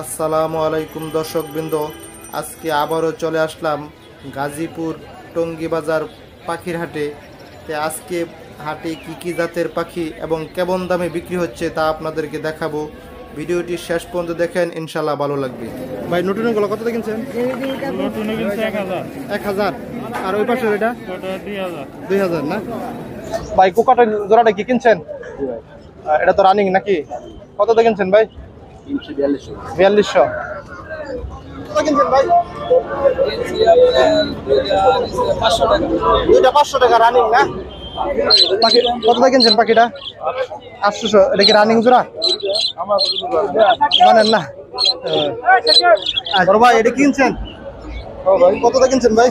আসসালামু আলাইকুম দর্শকবৃন্দ, আজকে আবারও চলে আসলাম গাজীপুর টঙ্গী বাজার পাখির হাটে। তো আজকে হাটে কী কী জাতের পাখি এবং কেমন দামে বিক্রি হচ্ছে তা আপনাদেরকে দেখাবো। ভিডিওটি শেষ পর্যন্ত দেখেন, ইনশাল্লাহ ভালো লাগবে। ভাই নটুনগুলো কত কিনছেন? 1000। আর ওই পাশে এটা 2000 না? ভাই কোকাটের জোড়াটা কি কিনছেন? এটা তো রানিং নাকি? কত কিনছেন ভাই? 4200। কত কিনছেন ভাই? এটা 500 টাকা রানিং না? কত কিনছেন পাখিটা? 800। এটা কি রানিং জোড়া? জানেন না? বড় ভাই এটা কিনছেন? ভাই কত কিনছেন ভাই?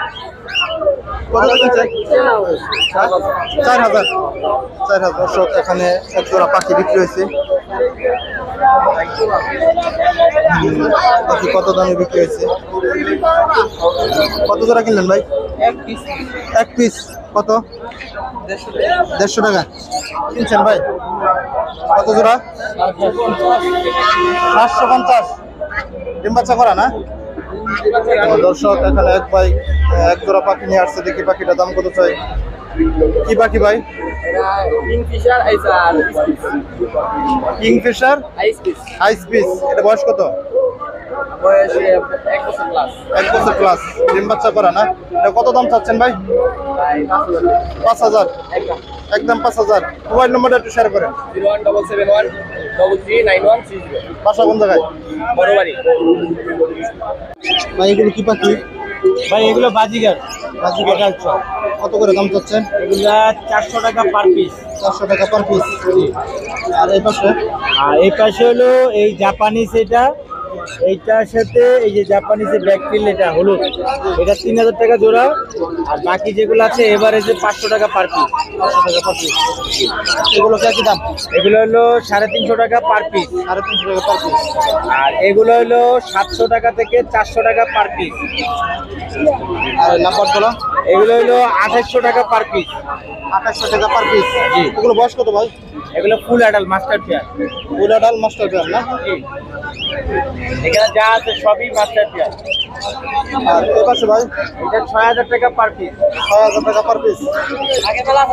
4000। এখানে এক জোড়া পাখি বিক্রি হয়েছে। কত দামে বিক্রি হয়েছে? কত জোড়া কিনলেন ভাই? এক পিস কত? 150 টাকা কিনছেন ভাই? কত জোড়া? 750। ডিম বাচ্চা করা না? দর্শক এখানে এক ভাই এক জোড়া পাখি নিয়ে আসছে। দেখি পাখিটা দাম কত চাই। কি পাখি ভাই? কিংফিশার আইস পিস। এটা বয়স কত? বয়স 1 বছর প্লাস। ডিম বাচ্চা করা না? এটা কত দাম চাচ্ছেন ভাই? 5000 একদম। 5000। মোবাইল নম্বরটা একটু শেয়ার করেন। 01771339130। বাসা কোন জায়গায়? বড়বাড়ি। ভাই এগুলো কি পাখি? ভাই এগুলো বাজিগার। কত করে দাম চাচ্ছেন? এগুলো 400 টাকা পার পিস। 400 টাকা পার পিস। আর এই পাশে? আর এই পাশে হলো এই জাপানিজ। এইটার সাথে এই যে জাপানিজ ব্ল্যাক পিল, এটা হলুদ, এটা 3000 টাকা জোড়া। আর বাকি যেগুলো আছে এভারেজে 500 টাকা পার পিস। 500 টাকা পার পিস। এগুলো কি দাম? এগুলো হলো 350 টাকা পার পিস। 350 টাকা পার পিস। আর এগুলো হলো 700 টাকা থেকে 400 টাকা পার পিস। আর নাম্বার বলো। এগুলো হলো 2800 টাকা পার পিস। 2800 টাকা পার পিস। এগুলো বয়স কত ভাই? এগুলো full adult master pair. Full adult master pair না? এখানে যা আছে সবই মাস্টার পেয়ার। আর এর পাশে ভাই এটা 6000 টাকা পার পিস। 6000 টাকা পার পিস। আগে বলা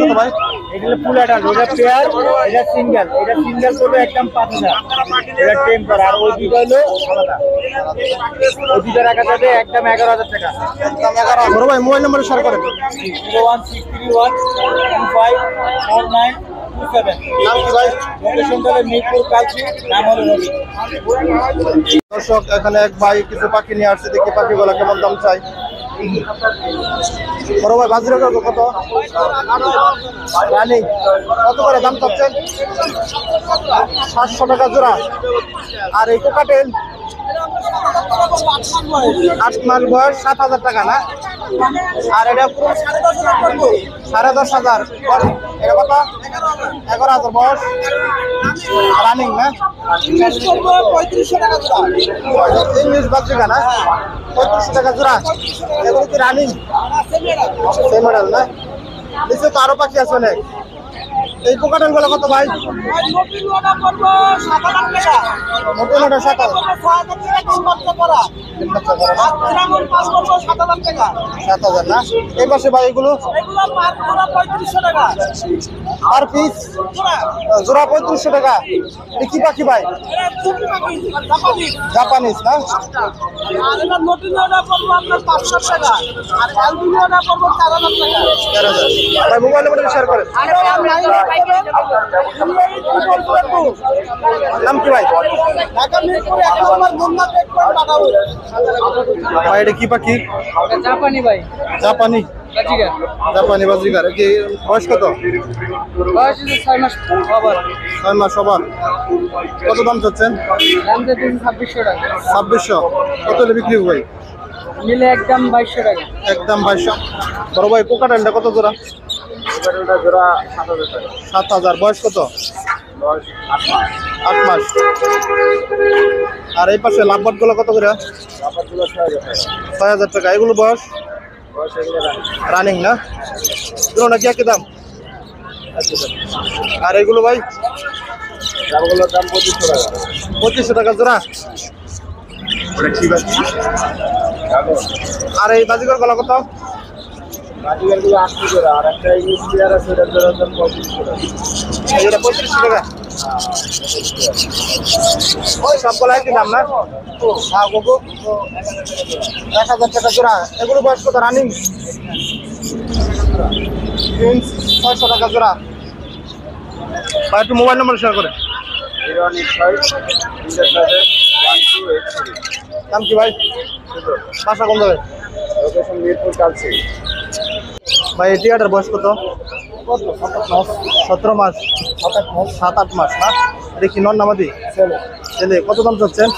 কত ভাই? এগুলো ফুল অ্যাডাল্ট, ওটা পেয়ার, এটা সিঙ্গেল। এটা সিঙ্গেল করবে একদম 5000। এটা টেম্পার। আর ওই দুটো হলো আলাদা। ওই দুটো রাখা যাবে একদম 11000 টাকা। একদম 11। বড় ভাই মোবাইল নম্বরে শেয়ার করেন। 016312549। দর্শক এখানে এক ভাই কিছু পাখি নিয়ে আসছে। দেখি পাখি গুলা কেমন দাম চাই। বড় ভাই বাজিরা কত? রানি কত করে দাম চাচ্ছেন? 700 টাকা জোড়া। আর এই কোকাটেল 8 মাস বয়স, 7000 টাকা না? আর এটা 10,500। এটা কত? 11000 বয়স, রানিং না? 3500 টাকা জোড়া। ইংলিশ বাচ্চা না? 3500 টাকা জোড়া। এগুলো কি রানিং? সেম মডেল না? নিচে তো আরো পাখি আছে অনেক। এই কোকাটেল গুলো কত ভাই? মোটামুটি 7000 না? এই পাশে ভাই এগুলো 3500 টাকা আর পিস। জোড়া 3500 টাকা। কি পাখি ভাই? জাপানিজ না? মোবাইল নম্বর শেয়ার করেন। নাম কি ভাই? ভাই এটা কি পাখি? জাপানি। জাপানি বাজরিকার কি বয়স কত? বয়স 6 মাস ওভার। 6 মাস ওভার। কত দাম চাচ্ছেন? দাম দিন 2600 টাকা। 2600 কত হলে বিক্রি হবে ভাই? নিলে একদম 2200 টাকা। একদম 2200। বড় ভাই পোকাটানটা কত জোড়া? পোকাটানটা জোড়া 7000 টাকা। 7000 বয়স কত? বয়স 8 মাস। আর এই পাশে লাভবাটগুলো কত করে? লাভবাটগুলো 6000 টাকা। এগুলো বয়স রানিং না? এগুলো নাকি একই দাম? আর এগুলো ভাই? এগুলোর দাম 2500 টাকা। 2500 টাকা জোড়া। আর এই বাজিকর গলা কত? বাজিকর গুলো 80 জোড়া। আর একটা ইংলিশ পেয়ার আছে, এর দাম 2500 টাকা। এটা 2500 টাকা। ওই সবগুলো একই দাম না? হ্যাঁ গোগো 1000 টাকা জোড়া। এগুলো বয়স কত রানিং? 600 টাকা জোড়া। ভাই একটু মোবাইল নাম্বার শেয়ার করে। 086271283। নাম কি ভাই? বাসা কোন জায়গায়? লোকেশন মিরপুর কালসি। ভাই টিয়াটার বয়স কত? 17 মাস। 7-8 মাস না? দেখি নন নামাদি ছেলে। কত দাম চাচ্ছেন?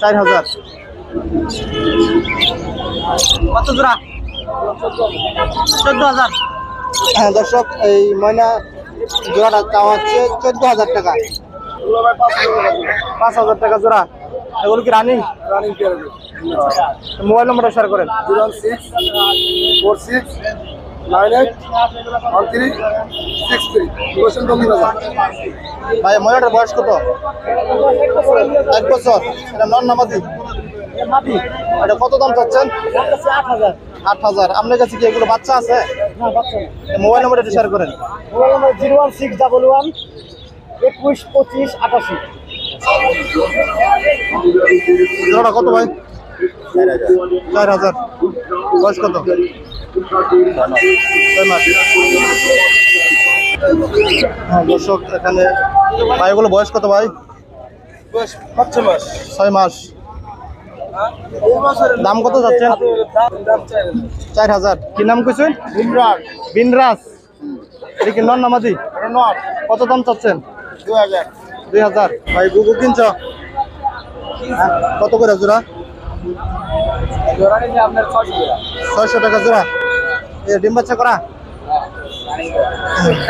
4000। কত জোড়া? 14000। হ্যাঁ দর্শক, এই ময়না জোড়াটা চাওয়া হচ্ছে 14000 টাকা। 5000 টাকা জোড়া। এগুলো কি রানিং? Running pair. মোবাইল নাম্বারটা শেয়ার করেন। 01646983663। ভাই ময়নাটার বয়স কত? 1 বছর। এটা নন নামাদি। এটা কত দাম চাচ্ছেন? 8000। আপনার কাছে কি এগুলো বাচ্চা আছে? হ্যাঁ বাচ্চা। মোবাইল নাম্বারটা একটু শেয়ার করেন। Mobile number 01611212588। জোড়া কত ভাই? 4000। বয়স কত? 6 মাস। হ্যাঁ দর্শক, এখানে ভাই এগুলো বয়স কত ভাই? বয়স 5-6 মাস। 6 মাস। দাম কত যাচ্ছেন? 4000। কি নাম কইছেন? বিনরাজ। এটা কি নন নামাজি? নন। কত দাম চাচ্ছেন? 2000। ভাই গুগু কিনছ কত করে জোড়া? জোড়া নিয়ে আপনার 600 টাকা জোড়া। এ ডিম বাচ্চা করা? হ্যাঁ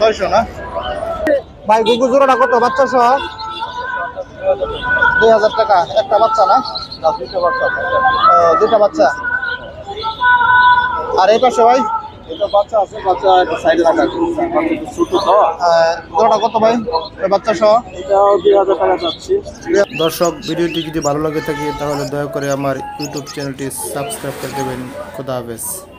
600 না? ভাই গুগু জোড়াটা কত বাচ্চা সহ? 2000 টাকা। একটা বাচ্চা না? দুটো বাচ্চা। আর এই পাশে ভাই এটা বাচ্চা আছে, বাচ্চা একটা সাইডে রাখা ছোট তো। জোড়াটা কত ভাই বাচ্চা সহ? এটাও 2000 টাকা যাচ্ছে। দর্শক, ভিডিওটি যদি ভালো লাগে থাকে তাহলে দয়া করে আমার ইউটিউব চ্যানেলটি সাবস্ক্রাইব করে দেবেন। খোদা হাফেজ।